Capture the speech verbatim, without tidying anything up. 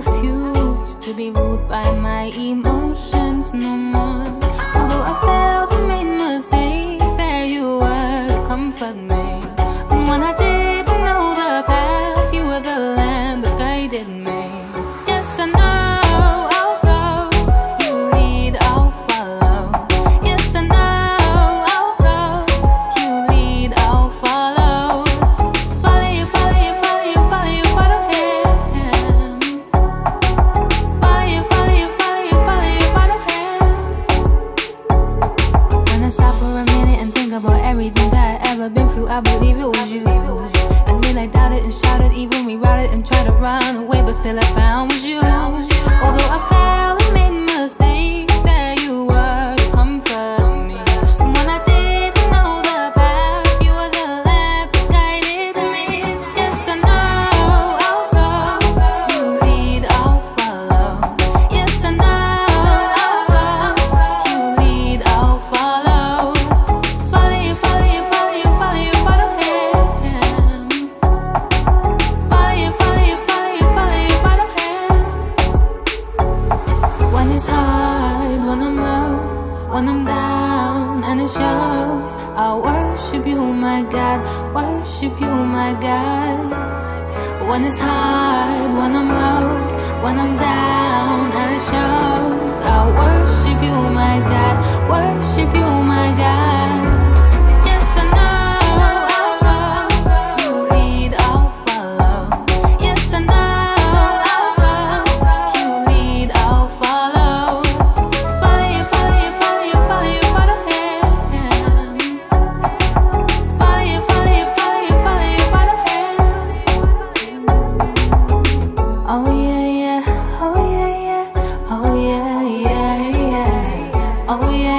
refuse to be ruled by my emotions no more. Although I failed and made mistakes, there you were to comfort me. And when I didn't know the path, you were the lamp that guided me. Yes, I know I'll go, you lead, I'll follow. Yes, I know I'll go, you lead, I'll follow. Follow you, follow you, follow you, follow you, follow him. Follow you, follow you, follow you, follow you, follow him. When I stop for a minute and think about everything that I've ever been through, I believe it was you. And when I doubted and shouted, even rerouted and tried to run away, but still I found was you. Although I failed and made mistakes, there you were to comfort me. And when I didn't know the path, you were the lamp that guided me. Yes, I know I'll go, you lead, I'll follow. Yes, I know I'll go, you lead, I'll follow. Follow you, follow you, follow you, follow you, follow him. Follow you, follow you, follow you, follow you, follow him. When it's hard, when I'm low, when I'm down, and it shows, I worship you, my God, worship you, my God. When it's hard, when I'm low, when I'm down, and it shows, I worship you, my God, worship you, my God. Yes, I know I'll go, you lead, I'll follow. Yes, I know I'll go, you lead, I'll follow. Follow you, follow you, follow you, follow you, follow him. Follow you, follow you, follow you, follow you, follow him. Oh yeah, yeah, oh yeah, yeah, oh yeah, yeah, yeah, oh yeah.